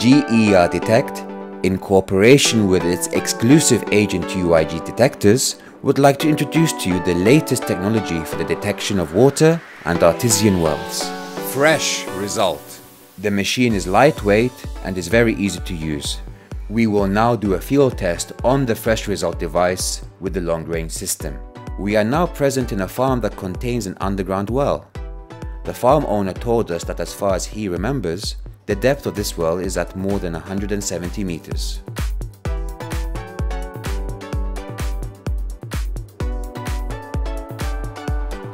GER Detect, in cooperation with its exclusive agent UIG Detectors, would like to introduce to you the latest technology for the detection of water and artesian wells. Fresh Result. The machine is lightweight and is very easy to use. We will now do a field test on the Fresh Result device with the long-range system. We are now present in a farm that contains an underground well. The farm owner told us that as far as he remembers, the depth of this well is at more than 170 meters.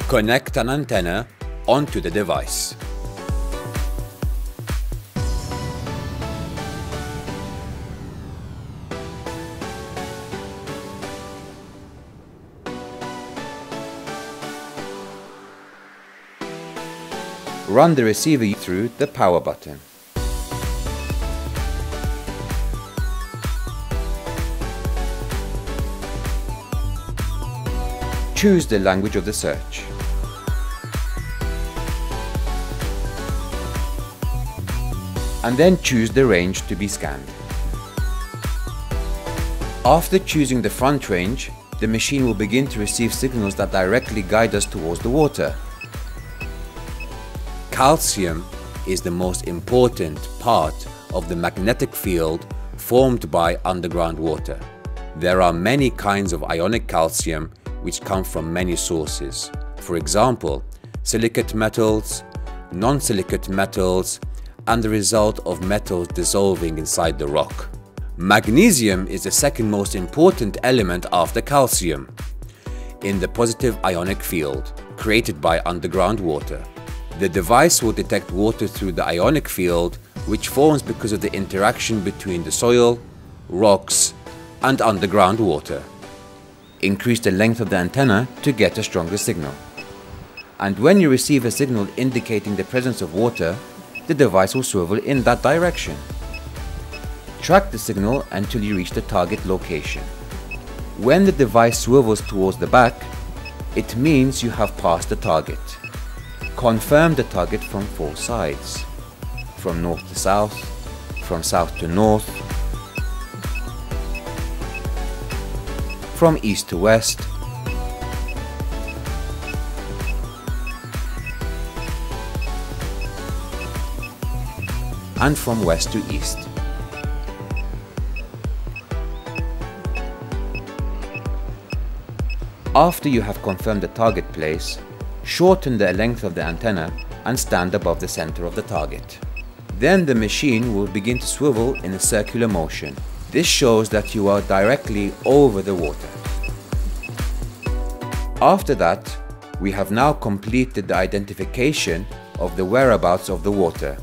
Connect an antenna onto the device. Run the receiver through the power button. Choose the language of the search. And then choose the range to be scanned. After choosing the front range, the machine will begin to receive signals that directly guide us towards the water. Calcium is the most important part of the magnetic field formed by underground water. There are many kinds of ionic calcium which come from many sources. For example, silicate metals, non-silicate metals, and the result of metals dissolving inside the rock. Magnesium is the second most important element after calcium in the positive ionic field created by underground water. The device will detect water through the ionic field, which forms because of the interaction between the soil, rocks, and underground water. Increase the length of the antenna to get a stronger signal. And when you receive a signal indicating the presence of water, the device will swivel in that direction. Track the signal until you reach the target location. When the device swivels towards the back, it means you have passed the target. Confirm the target from four sides: from north to south, from south to north, from east to west, and from west to east. After you have confirmed the target place, shorten the length of the antenna and stand above the center of the target. Then the machine will begin to swivel in a circular motion. This shows that you are directly over the water. After that, we have now completed the identification of the whereabouts of the water.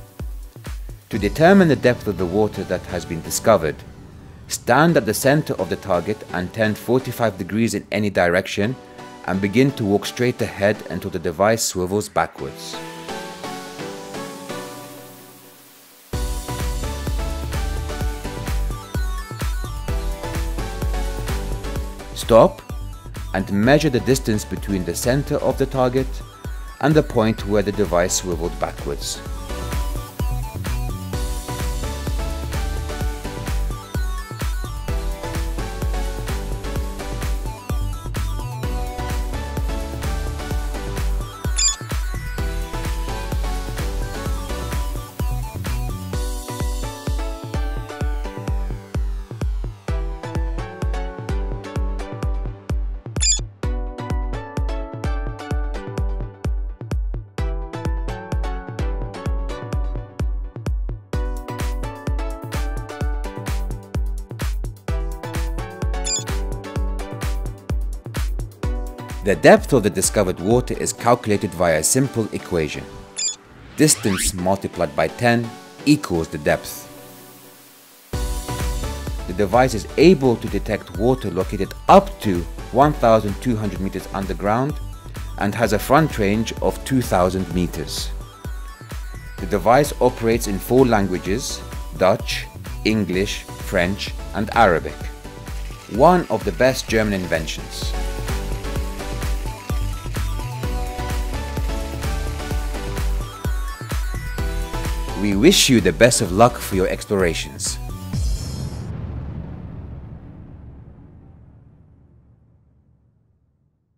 To determine the depth of the water that has been discovered, stand at the center of the target and turn 45 degrees in any direction and begin to walk straight ahead until the device swivels backwards. Stop and measure the distance between the center of the target and the point where the device swiveled backwards. The depth of the discovered water is calculated via a simple equation. Distance multiplied by 10 equals the depth. The device is able to detect water located up to 1,200 meters underground and has a front range of 2,000 meters. The device operates in four languages: Dutch, English, French, and Arabic. One of the best German inventions. We wish you the best of luck for your explorations.